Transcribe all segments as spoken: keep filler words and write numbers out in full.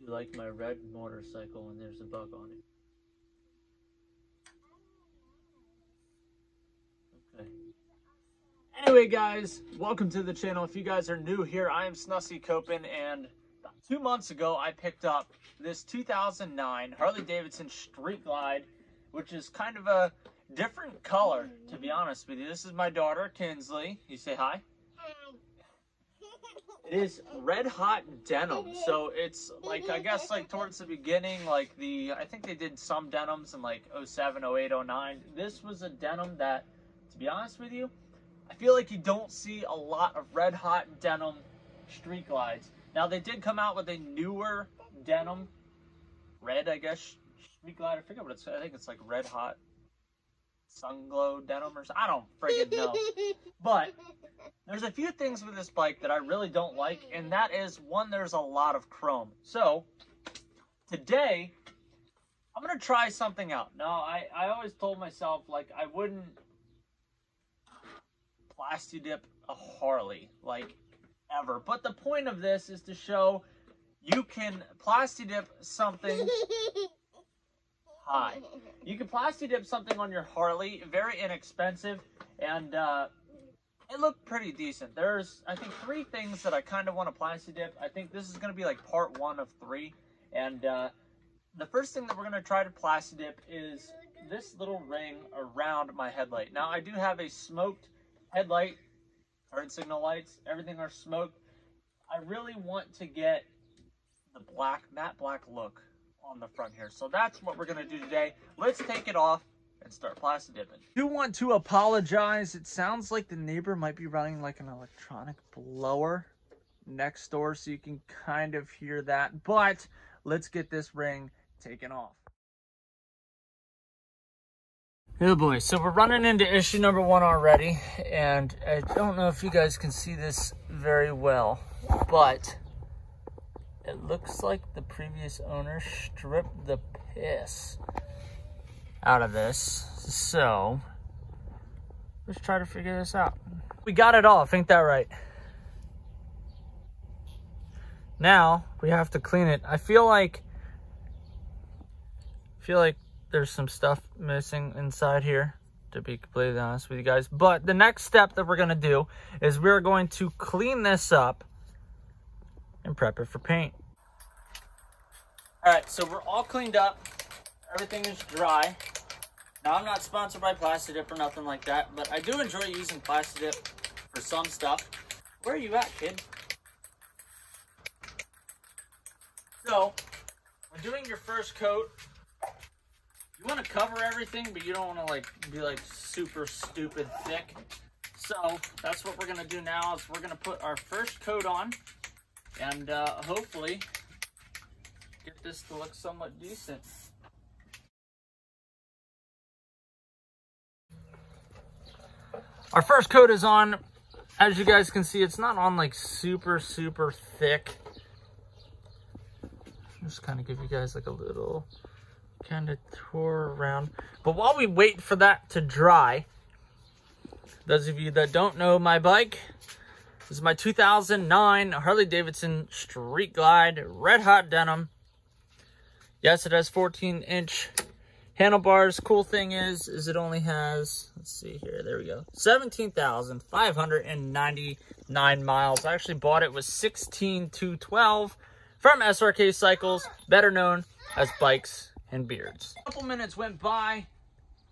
you like my red motorcycle and there's a bug on it. Anyway, guys, welcome to the channel. If you guys are new here, I am Snussycopen, and about two months ago, I picked up this two thousand nine Harley-Davidson Street Glide, which is kind of a different color, to be honest with you. This is my daughter, Kinsley. You say hi? Hi. It is red hot denim, so it's like, I guess, like towards the beginning, like the, I think they did some denims in like oh seven, oh eight, oh nine. This was a denim that, to be honest with you, I feel like you don't see a lot of red hot denim Street Glides. Now they did come out with a newer denim red, I guess, Street Glide. I forget what it's, I think it's like red hot sun glow denim or something. I don't friggin' know. But there's a few things with this bike that I really don't like, and that is, one, there's a lot of chrome. So today I'm gonna try something out. Now I, I always told myself, like, I wouldn't Plasti Dip a Harley, like, ever. But the point of this is to show you can Plasti Dip something high. You can Plasti Dip something on your Harley, very inexpensive, and uh, it looked pretty decent. There's, I think, three things that I kind of want to Plasti Dip. I think this is going to be like part one of three, and uh, the first thing that we're going to try to Plasti Dip is this little ring around my headlight. Now, I do have a smoked headlight, turn signal lights, everything are smoked. I really want to get the black, matte black look on the front here. So that's what we're gonna do today. Let's take it off and start Plasti Dipping. I do want to apologize. It sounds like the neighbor might be running like an electronic blower next door, so you can kind of hear that. But let's get this ring taken off. Oh boy, so we're running into issue number one already, and I don't know if you guys can see this very well, but it looks like the previous owner stripped the piss out of this, so let's try to figure this out. We got it off, ain't that right? Now we have to clean it. I feel like, I feel like there's some stuff missing inside here, to be completely honest with you guys. But the next step that we're going to do is we're going to clean this up and prep it for paint. All right, so we're all cleaned up. Everything is dry. Now, I'm not sponsored by Plasti Dip or nothing like that, but I do enjoy using Plasti Dip for some stuff. Where are you at, kid? So, when doing your first coat, you want to cover everything, but you don't want to like be like super stupid thick. So that's what we're going to do now, is we're going to put our first coat on and uh, hopefully get this to look somewhat decent. Our first coat is on. As you guys can see, it's not on like super, super thick. Just kind of give you guys like a little kind of tour around. But while we wait for that to dry, those of you that don't know my bike, this is my two thousand nine Harley-Davidson Street Glide red hot denim. Yes, it has fourteen inch handlebars. Cool thing is, is it only has, let's see here, there we go, seventeen thousand five hundred ninety-nine miles. I actually bought it with sixteen two twelve from S R K Cycles, better known as Bikes and Beards. A couple minutes went by.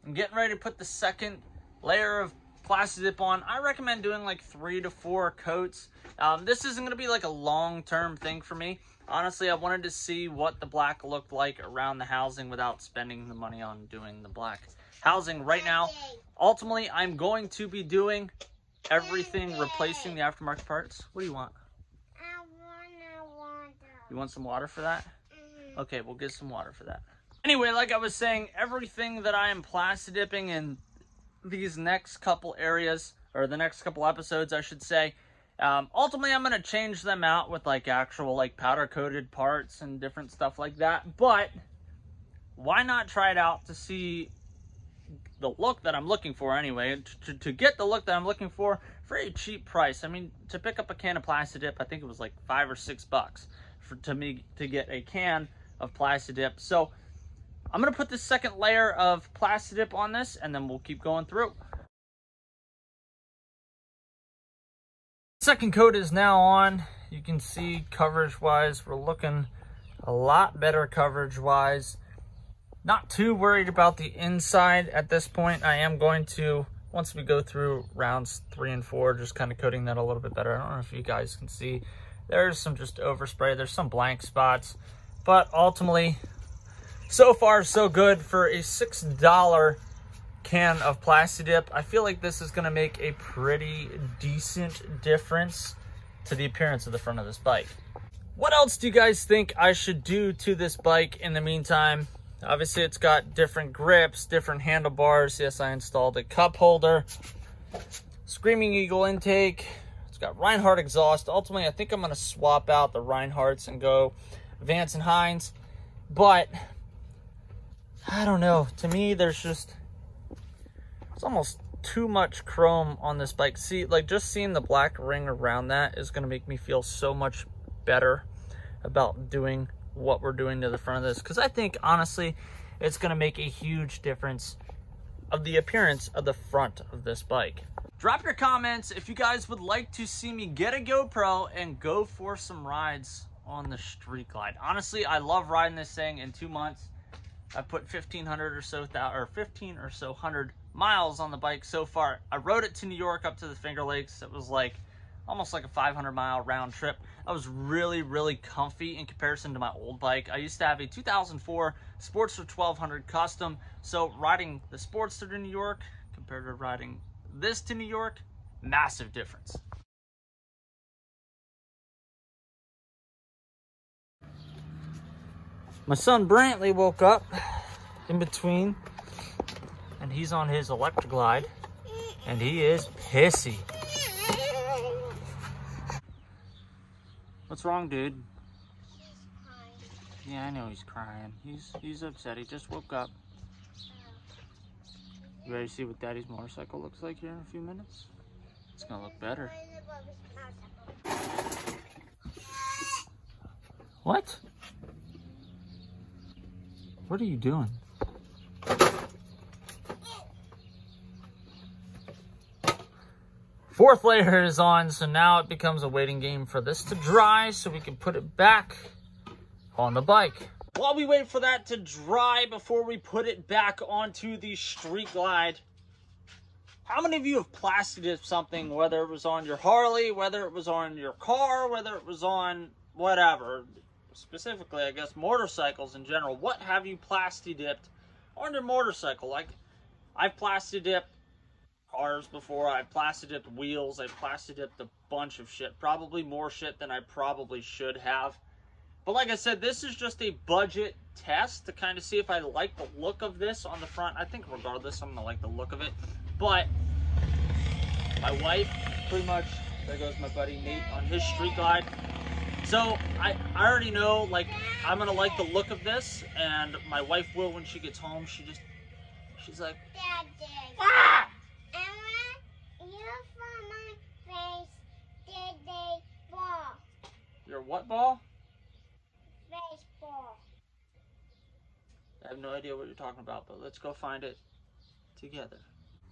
I'm getting ready to put the second layer of Plasti Dip on. I recommend doing like three to four coats. Um, this isn't going to be like a long-term thing for me. Honestly, I wanted to see what the black looked like around the housing without spending the money on doing the black housing right now. Ultimately, I'm going to be doing everything, replacing the aftermarket parts. What do you want? I want water. You want some water for that? Mm-hmm. Okay, we'll get some water for that. Anyway, like I was saying, everything that I am Plasti Dipping in these next couple areas, or the next couple episodes, I should say, um, ultimately I'm going to change them out with like actual like powder coated parts and different stuff like that. But why not try it out to see the look that I'm looking for anyway, to, to get the look that I'm looking for for a cheap price. I mean, to pick up a can of Plasti Dip, I think it was like five or six bucks. for, to me to get a can of Plasti Dip. So I'm going to put this second layer of Plasti Dip on this, and then we'll keep going through. Second coat is now on. You can see coverage wise, we're looking a lot better coverage wise. Not too worried about the inside at this point. I am going to, once we go through rounds three and four, just kind of coating that a little bit better. I don't know if you guys can see, there's some just overspray, there's some blank spots, but ultimately, so far so good for a six dollar can of Plasti Dip. I feel like this is going to make a pretty decent difference to the appearance of the front of this bike. What else do you guys think I should do to this bike in the meantime? Obviously it's got different grips, different handlebars. Yes, I installed a cup holder, Screaming Eagle intake. It's got Reinhart exhaust. Ultimately, I think I'm going to swap out the Reinharts and go Vance and Hines, but I don't know. To me, there's just, it's almost too much chrome on this bike. See, like just seeing the black ring around that is going to make me feel so much better about doing what we're doing to the front of this, because I think honestly it's going to make a huge difference of the appearance of the front of this bike. Drop your comments if you guys would like to see me get a GoPro and go for some rides on the Street Glide. Honestly, I love riding this thing. In two months I put fifteen hundred or so or fifteen or so hundred miles on the bike so far. I rode it to New York up to the Finger Lakes. It was like almost like a five hundred mile round trip. I was really, really comfy in comparison to my old bike. I used to have a two thousand four Sportster twelve hundred Custom. So riding the Sportster to New York compared to riding this to New York, massive difference. My son Brantley woke up in between, and he's on his electric glide, and he is pissy. What's wrong, dude? He's crying. Yeah, I know he's crying. He's he's upset. He just woke up. You ready to see what Daddy's motorcycle looks like here in a few minutes? It's gonna look better. What? What are you doing? Fourth layer is on, so now it becomes a waiting game for this to dry so we can put it back on the bike. While we wait for that to dry before we put it back onto the Street Glide, how many of you have Plasti Dipped something, whether it was on your Harley, whether it was on your car, whether it was on whatever, specifically, I guess, motorcycles in general? What have you Plasti Dipped on your motorcycle? Like, I've Plasti Dipped cars before. I Plasti Dipped wheels. I Plasti Dipped a bunch of shit. Probably more shit than I probably should have. But like I said, this is just a budget test to kind of see if I like the look of this on the front. I think regardless, I'm gonna like the look of it. But my wife, pretty much, there goes my buddy Nate on his Street Glide. So I, I already know, like, I'm gonna like the look of this, and my wife will when she gets home. She just, she's like, Daddy. Ah! Your what ball? Baseball. I have no idea what you're talking about, but let's go find it together.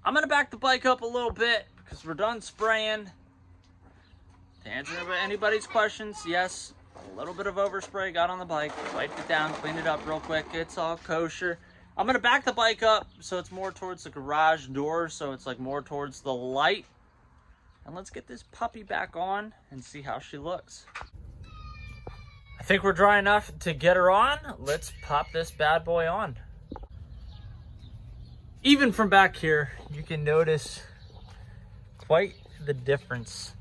I'm going to back the bike up a little bit because we're done spraying. To answer anybody's questions, yes, a little bit of overspray got on the bike. Wiped it down, cleaned it up real quick. It's all kosher. I'm going to back the bike up so it's more towards the garage door, so it's like more towards the light. And let's get this puppy back on and see how she looks. I think we're dry enough to get her on. Let's pop this bad boy on. Even from back here, you can notice quite the difference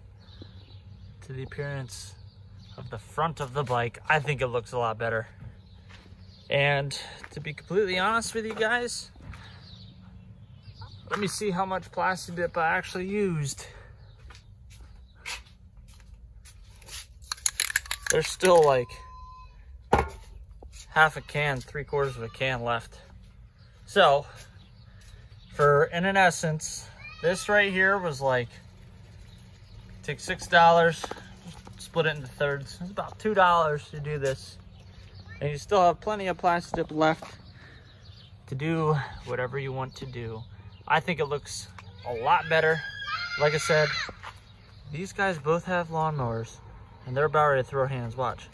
to the appearance of the front of the bike. I think it looks a lot better. And to be completely honest with you guys, let me see how much Plasti Dip I actually used. There's still like half a can, three quarters of a can left. So for, in an essence, this right here was like, take six dollars, split it into thirds. It's about two dollars to do this. And you still have plenty of Plasti Dip left to do whatever you want to do. I think it looks a lot better. Like I said, these guys both have lawnmowers and they're about ready to throw hands. Watch.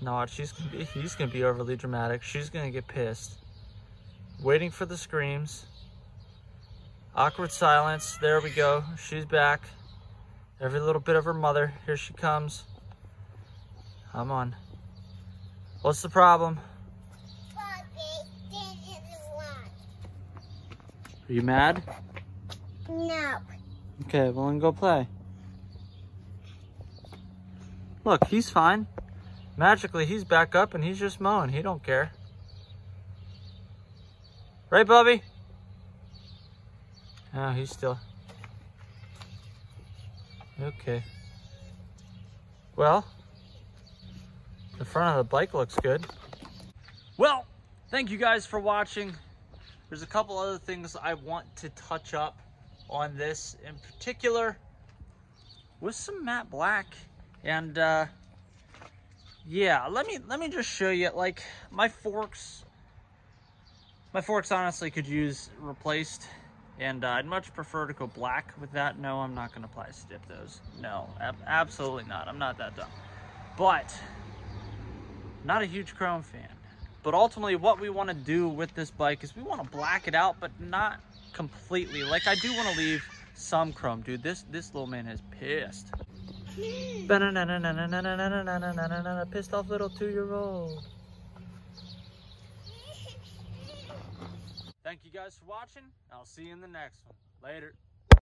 No, watch, she's gonna be, he's gonna be overly dramatic. She's gonna get pissed. Waiting for the screams. Awkward silence. There we go. She's back. Every little bit of her mother. Here she comes. Come on. What's the problem? Are you mad? No. Okay, well then go play. Look, he's fine. Magically, he's back up and he's just mowing. He don't care. Right, Bubby? Oh, he's still... Okay. Well, the front of the bike looks good. Well, thank you guys for watching. There's a couple other things I want to touch up on this in particular with some matte black. And uh, yeah, let me let me just show you, like, my forks, my forks honestly could use replaced, and uh, I'd much prefer to go black with that. No, I'm not gonna Plasti Dip those. No, ab absolutely not. I'm not that dumb. But not a huge chrome fan. But ultimately what we want to do with this bike is we want to black it out, but not completely. Like, I do want to leave some chrome. Dude, this this little man is pissed. Pissed off little two-year-old. Thank you guys for watching. I'll see you in the next one. Later.